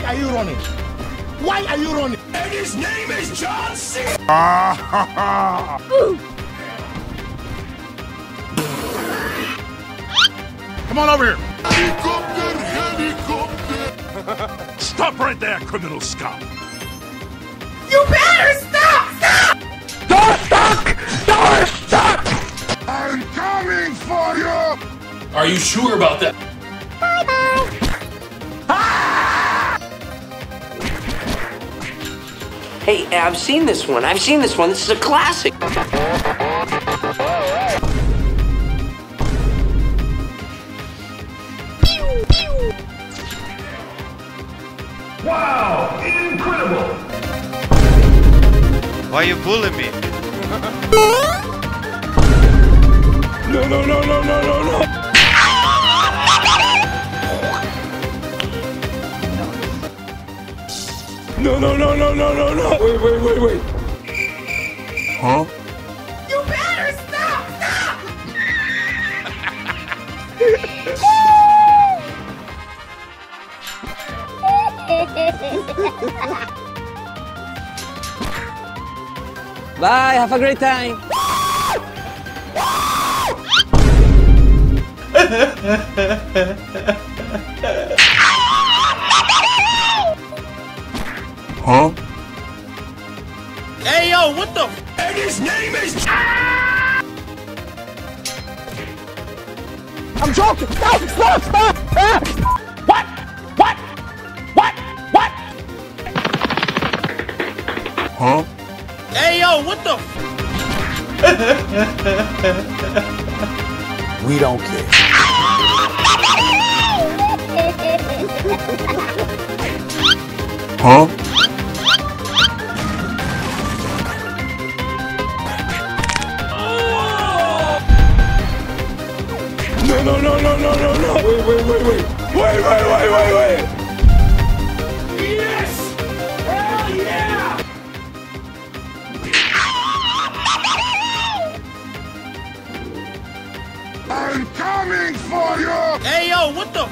Why are you running? Why are you running? And his name is John Cena! Come on over here! Helicopter! Helicopter! Stop right there, criminal scum! You better stop! Stop! You're stuck! You're stuck! I'm coming for you! Are you sure about that? Bye-bye! Ah! Hey, I've seen this one. I've seen this one. This is a classic. Wow! Incredible! Why are you bullying me? No, no, no, no, no, no, no! No, no, no, no, no, no, no! Wait, wait, wait, wait! Huh? You better stop! Stop! Bye, have a great time. Huh? Hey yo, what the f? And his name is I'm joking! Stop! Stop! Stop! Stop! Huh? Hey yo, what the f? We don't care. Huh? No, no, no, no, no, no, no. Wait, wait, wait, wait. Wait, wait, wait, wait, wait. I'm coming for you! Hey yo, what the f?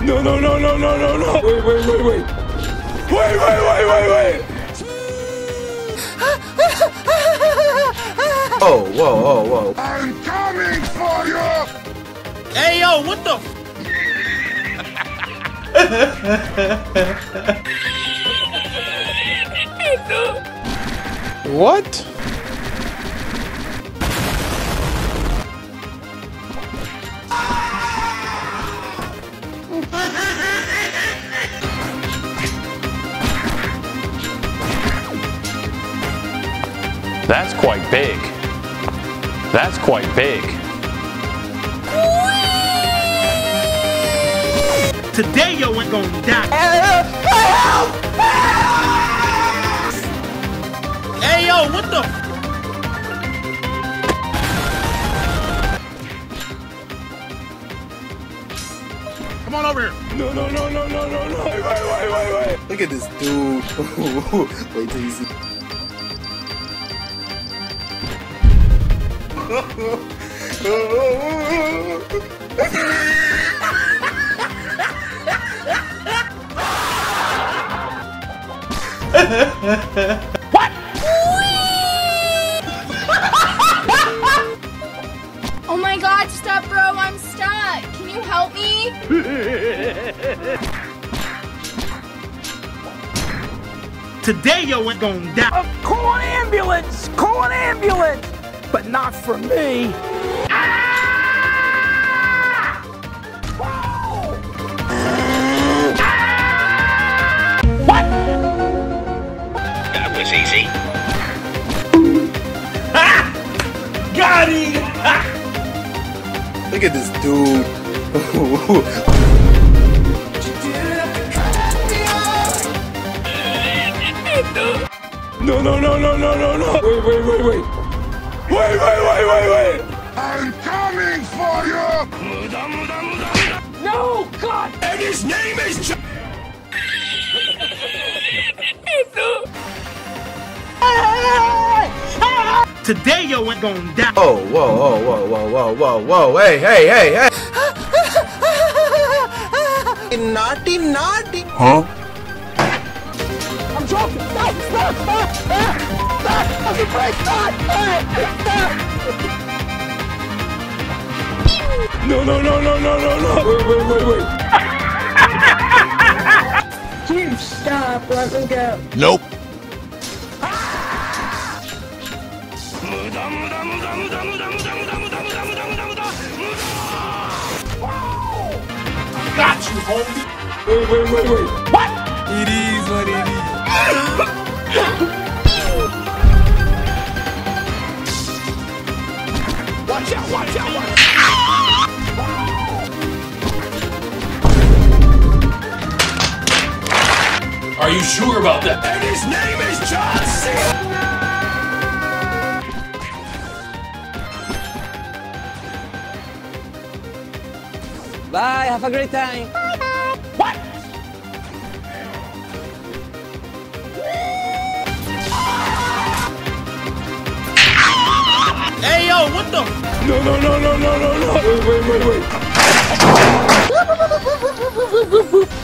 No, no, no, no, no, no, no! Wait, wait, wait, wait! Wait, wait, wait, wait, wait! Oh, whoa, whoa, whoa! I'm coming for you! Hey yo, what the f? What? That's quite big. That's quite big. Today, yo ain't gonna die. Help! Help! Help! Hey, yo, what the f? Come on over here. No, no, no, no, no, no, no. Wait, wait, wait, wait, wait. Look at this dude. Wait till you see. What? Oh my god, stop, bro, I'm stuck. Can you help me? Today, yo, we're gonna die. Call an ambulance! Call an ambulance! But not for me. Easy. Ha! Got it! Ha! Look at this dude. No, no, no, no, no, no, no. Wait, wait, wait, wait. Wait, wait, wait, wait, wait. I'm coming for you. No, God. And his name is John. Today yo ain't gonna die. Oh, whoa, whoa, whoa, whoa, whoa, whoa, whoa, hey, hey, hey, hey. Naughty, naughty. Huh? I'm joking. Stop, stop, stop, stop, stop. I'm afraid. Stop, stop. No, no, no, no, no, no, no. Wait, wait, wait, wait. Dude, stop. Let me go. Nope. Got you, homie. Wait, wait, wait, wait. What? It is what it is. Watch out, watch out, watch out. Are you sure about that? And his name is John Cena. Bye, have a great time. Bye, bye. What? Hey, yo, what the? No, no, no, no, no, no, no. Wait, wait, wait, wait.